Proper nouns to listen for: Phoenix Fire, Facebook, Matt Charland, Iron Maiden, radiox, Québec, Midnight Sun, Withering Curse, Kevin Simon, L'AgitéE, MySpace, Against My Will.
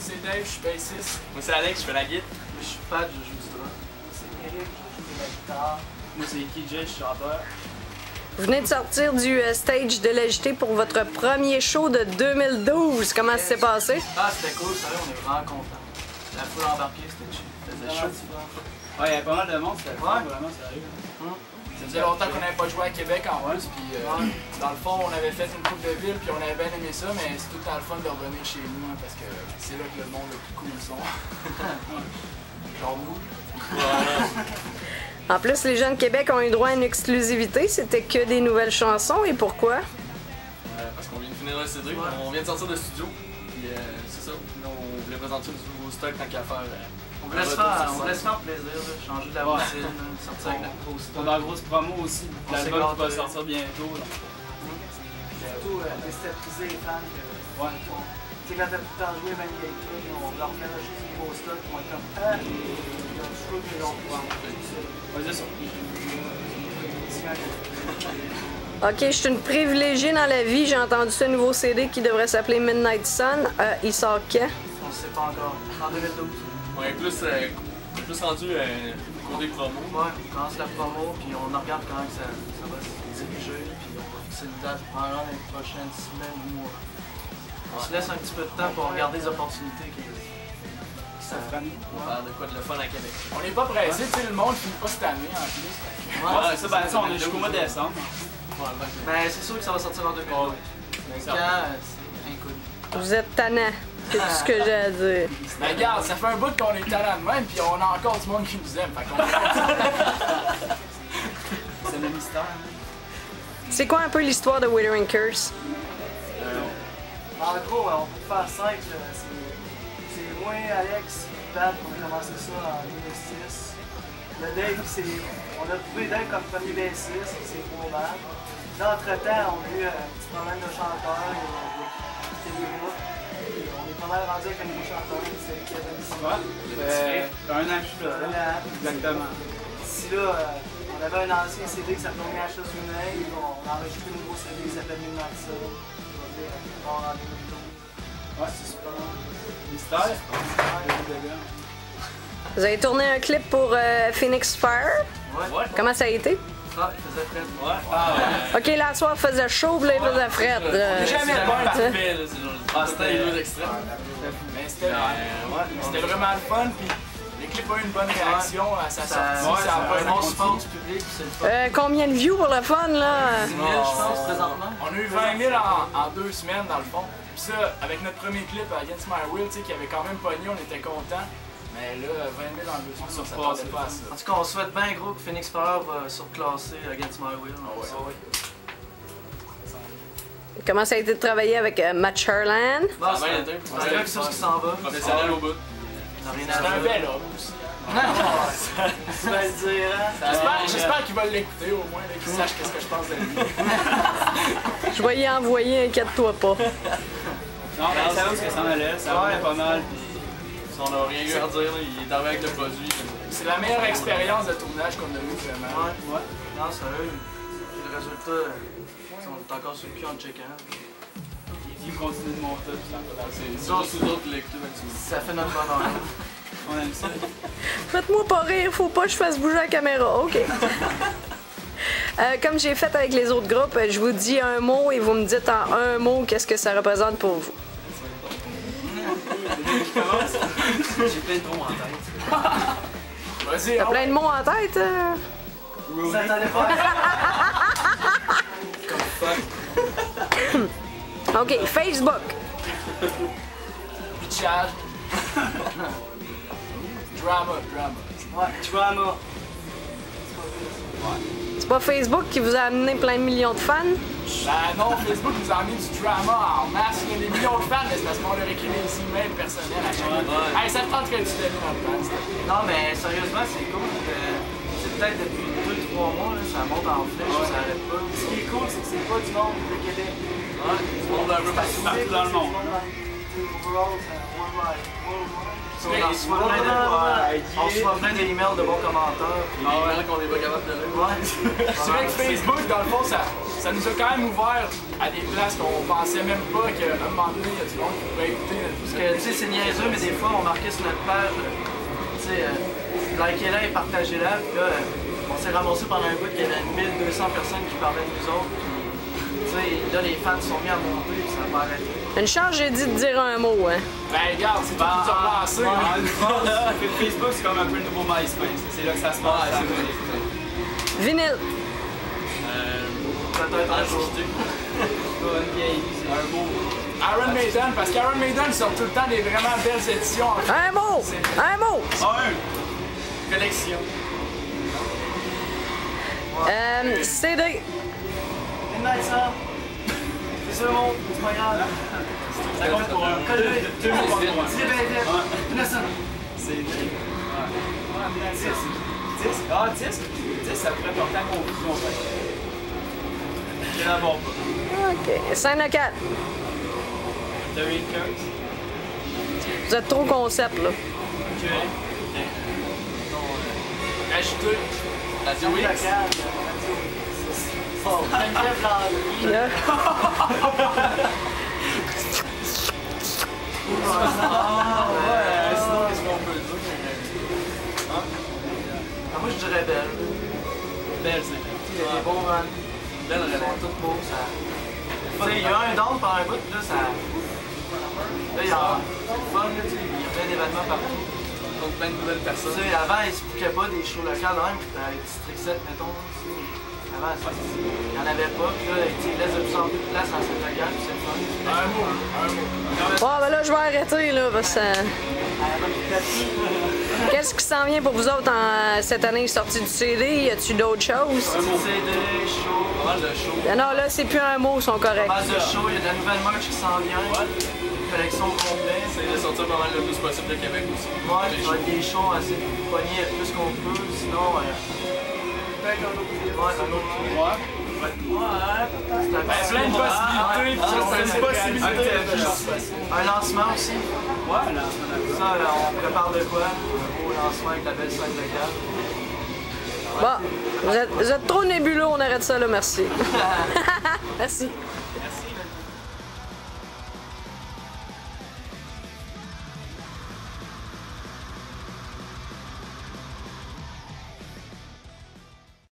Moi c'est Dave, je suis bassiste. Moi c'est Alex, je fais la guitare. Moi je suis Pat, je joue du drum. Moi c'est Eric, je joue de la guitare. Moi c'est KJ, je suis chanteur. Vous venez de sortir du stage de l'Agité pour votre premier show de 2012. Comment ça s'est passé? Ah, c'était cool, ça, on est vraiment contents. La foule embarquée, c'était chaud. Ouais, il y avait pas mal de monde, c'était vraiment sérieux. Ça faisait longtemps qu'on n'avait pas joué à Québec en plus, puis dans le fond, on avait fait une coupe de ville, puis on avait bien aimé ça, mais c'est tout le fun de revenir chez nous, parce que c'est là que le monde le plus cool sont. Genre nous. En plus, les jeunes de Québec ont eu droit à une exclusivité, c'était que des nouvelles chansons, et pourquoi? Parce qu'on vient de finir un CD, on vient de sortir de studio, puis c'est ça, on voulait présenter du nouveau stock tant qu'à faire. On voulait se faire plaisir, là, changer de la routine, sortir avec notre gros stock. On a une grosse promo aussi, l'album qui va sortir bientôt. Surtout déstabiliser les fans. Tu sais, quand t'as plus de temps de jouer, même les trucs, on leur fait rajouter du gros stock, on va être comme ah, je trouve que l'on peut en faire. Vas-y, surprise. Ok, je suis une privilégiée dans la vie, j'ai entendu ce nouveau CD qui devrait s'appeler Midnight Sun. Il sort quand? On sait pas encore. En 2012. On est plus rendu côté promo. Ouais, on commence la promo, puis on regarde quand même ça va se diriger, puis on va fixer une date pendant les prochaines semaines ou mois. On se laisse un petit peu de temps pour regarder les opportunités qui s'offrent à nous. On va faire de quoi de le fun à Québec. On n'est pas pressé, tu sais, le monde finit pas cette année en plus. Ouais, ça, ben on est jusqu'au mois de décembre. Ben c'est sûr que ça va sortir en 2020. Mais quand, c'est inconnu. Vous êtes tannant. C'est tout ce que j'ai à dire. Ben regarde, ça fait un bout qu'on est talent de même, puis on a encore du monde qui nous aime. C'est le mystère. C'est quoi un peu l'histoire de Withering Curse? En gros, on peut faire simple. C'est moi, Alex, Pat, on a commencé ça en 2006. Le Dave, on a trouvé Dave comme premier bassiste, c'est pour mal. D'entre-temps, on a eu un petit problème de chanteur et des groupes. On est pas mal rendu avec un nouveau chanteur, c'est Kevin Simon. Un an plus là. Exactement. D'ici là, on avait un ancien CD qui s'appelait Against My Will, on a enregistré un nouveau CD qui s'appelle Midnight Sun. On va en aller plus tôt. Ouais, c'est super. Mystère. Vous avez tourné un clip pour Phoenix Fire. Ouais. Comment ça a été? Ah, il faisait fret. Ok, la soirée faisait chaud, là, il faisait fret. Jamais parfait, là, c'était les deux extrêmes. Mais c'était vraiment le fun, puis les clips ont eu une bonne réaction à sa sortie. Ça a un bon support du public. Combien de views pour le fun, là? 10 000, je pense, présentement. On a eu 20 000 en 2 semaines, dans le fond. Puis ça, avec notre premier clip, Against My Will, qui avait quand même pogné, on était contents. Mais là, 20 000 en 2 semaines, ça passe pas. En tout cas, on souhaite bien gros que Phoenix Fire va surclasser Against My Will. Comment ça a été de travailler avec Matt Charland? C'est un gars qui sait ce qui s'en va. Professionnel au bout. C'est un bel homme aussi. Tu vas le dire, hein? J'espère qu'il va l'écouter au moins, qu'il sache qu'est-ce que je pense de lui. Je vais y envoyer, inquiète-toi pas. Non, mais ça va parce que ça m'allait, ça va pas mal. On n'a rien eu à dire, il est arrivé avec le produit. C'est la meilleure expérience de tournage qu'on a eu vraiment. Ouais. Non, sérieux. Le résultat, on est encore sur le cul en checkant. Il continue de monter, puis c'est encore sous d'autres lectures. Ça fait notre bonheur. On aime ça. Faites-moi pas rire, faut pas que je fasse bouger la caméra. Ok. Comme j'ai fait avec les autres groupes, je vous dis un mot et vous me dites en un mot qu'est-ce que ça représente pour vous. J'ai plein de mots en tête. Vas-y. T'as plein de mots en tête? Ça t'en est pas. Ok, Facebook. Bitchage. Drama. Ouais, drama. C'est pas Facebook qui vous a amené plein de millions de fans? Ben non, Facebook nous a mis du drama en masse. Il y a des millions de fans, mais c'est parce qu'on leur écrit des emails personnels à chaque fois. Hey, ça te tente que tu deviennes notre fan. Non, mais sérieusement, c'est cool. C'est peut-être depuis 2-3 mois, là, ça monte en flèche, ça arrête pas. Ce qui est cool, c'est que c'est pas du monde de Québec. Ouais, du monde un peu partout dans le monde. On se voit plein d'emails de bons commentaires. Ah ouais, qu'on est pas capable de lire. Ouais. C'est vrai que Facebook, dans le fond, ça nous a quand même ouvert à des places qu'on pensait même pas qu'à un moment donné, il y a du monde qui pourrait écouter. Parce que, tu sais, c'est niaiseux, mais des fois, on marquait sur notre page, tu sais, likez-la et partagez-la. Puis là, on s'est ramassé pendant un bout qu'il y avait 1200 personnes qui parlaient de nous autres. Tu sais, là, les fans sont mis à monter, puis ça va arrêter. Une chance, j'ai dit de dire un mot, hein. Ben, regarde, c'est pas tout repassé. Facebook, c'est comme un peu le nouveau MySpace. C'est là que ça se passe. Ah, c'est vrai. Vinyle. Peut-être un jour. Un mot. Iron Maiden, parce qu'Iron Maiden sort tout le temps des vraiment belles éditions. Un mot! Un mot! Un! Collection. CD. Midnight Sun. C'est ça, mon. C'est pas grave. Ça compte pour un. Deux mots pour moi. C'est bien fait. C'est 10. Ah, 10. 10, ça pourrait porter à confusion. Je n'en vois pas. OK. 5 à 4. Withering Curse. Vous êtes trop concept, là. OK. Ajoutez. Radio X. Oh, yeah. Ah ouais, sinon qu'est-ce qu'on peut dire? Hein? Ah, moi je dirais belle. Belle, c'est bien. Il y a des bons runs. Belle relève. Ils sont toutes beaux, ça. Tu sais, il y a un down par un bout, là ça. Là, il y a fun, là, tu sais, il y a plein d'événements partout. Donc plein de nouvelles personnes. Tu sais, avant, ils expliquaient pas des shows locales, même, avec District 7, mettons. Avant, il n'y en avait pas, puis là, il laisse de plus en plus de place dans cette bagage, puis c'est le fun. Un mot, un mot. Bon, ben là, je vais arrêter, là, parce que... Qu'est-ce qui s'en vient pour vous autres en... cette année sortie du CD? Y a-tu d'autres choses? Un mot. CD, show, pas mal de show. Ben non, là, c'est plus un mot, ils sont corrects. Pas mal de show, il y a de la nouvelle merch qui s'en vient. Une collection complète. C'est de sortir pas mal le plus possible de Québec aussi. Ouais, il y a des shows assez poignés le plus qu'on peut, sinon... Un lancement aussi. Ouais, un lancement. Ça, là, on prépare de quoi? Un beau lancement avec la belle scène de garde. Bon, vous êtes trop nébuleux, on arrête ça là, merci. Merci.